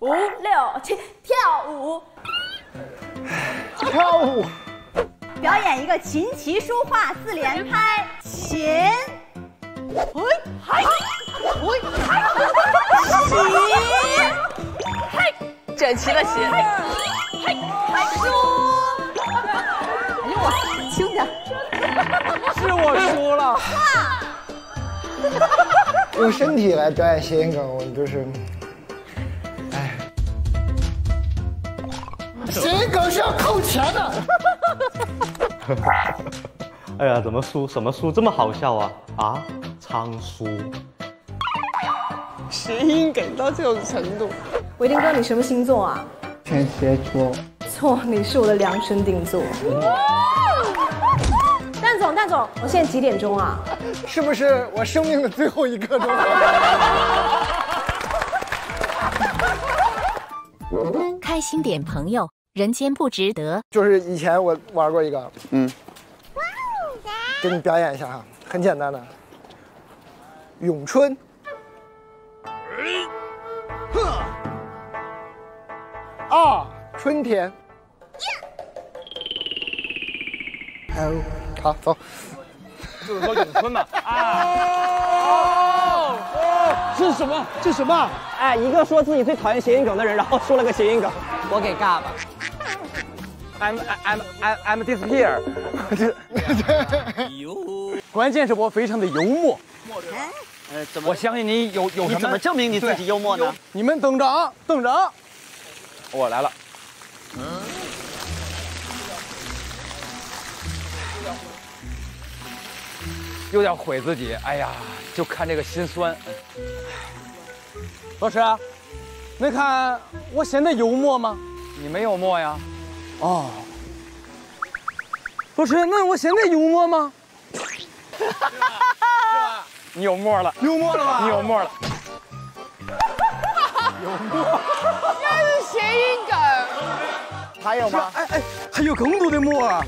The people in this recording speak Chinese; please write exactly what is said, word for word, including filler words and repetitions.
五六七，跳舞，跳舞，表演一个琴棋书画四连拍，琴，哎，嗨，哎，琴，嗨，整齐了琴，嗨，书，哎呦我，轻点，是我输了。 用身体来表演谐音梗，我就是，哎，谐音梗是要扣钱的。哎呀，怎么书什么书这么好笑啊啊！仓鼠，谐音梗到这种程度。维丁哥，你什么星座啊？天蝎座。错，你是我的量身定做。蛋总，蛋总，我现在几点钟啊？ 是不是我生命的最后一刻钟？开心点，朋友，人间不值得。就是以前我玩过一个，嗯，给你表演一下哈，很简单的。咏春，啊，春天。嗯，好，走。 就是说咏春嘛啊！哦，这是什么？这什么？哎，一个说自己最讨厌谐音梗的人，然后说了个谐音梗，我给尬吧。I'm I'm I'm I'm disappear。关键是我非常的幽默。呃，怎么？我相信你有有什么？你怎么证明你自己幽默呢？你们等着啊，等着啊！我来了。嗯。 又要毁自己，哎呀，就看这个心酸。老师，没看我显得幽默吗？你没幽默呀？哦。老师，那我显得幽默吗？你幽默了，幽默了吧？你幽默了。幽默。那是谐音梗。还有吗？哎哎，还有更多的默啊！